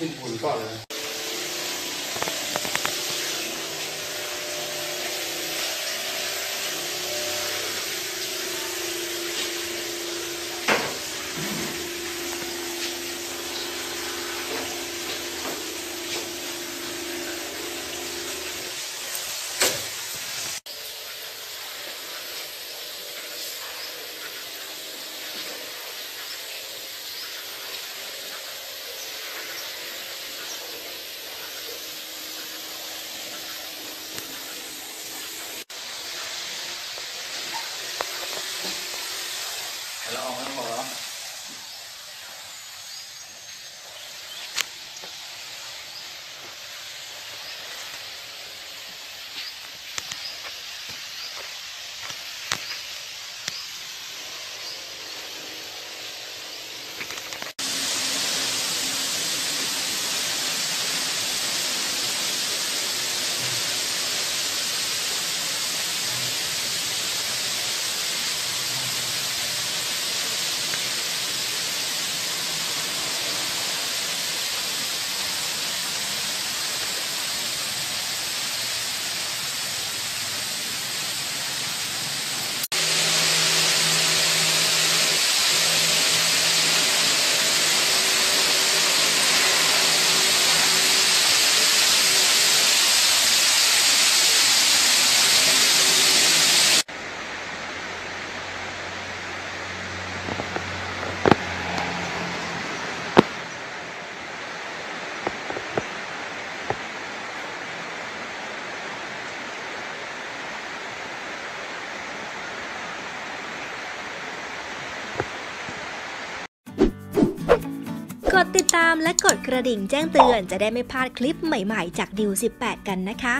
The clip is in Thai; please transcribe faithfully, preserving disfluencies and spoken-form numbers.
ขึ้นบนก่อนเลยแล้วออกมาหมดแล้วกดติดตามและกดกระดิ่งแจ้งเตือนจะได้ไม่พลาดคลิปใหม่ๆจากดิวสิบแปดกันนะคะ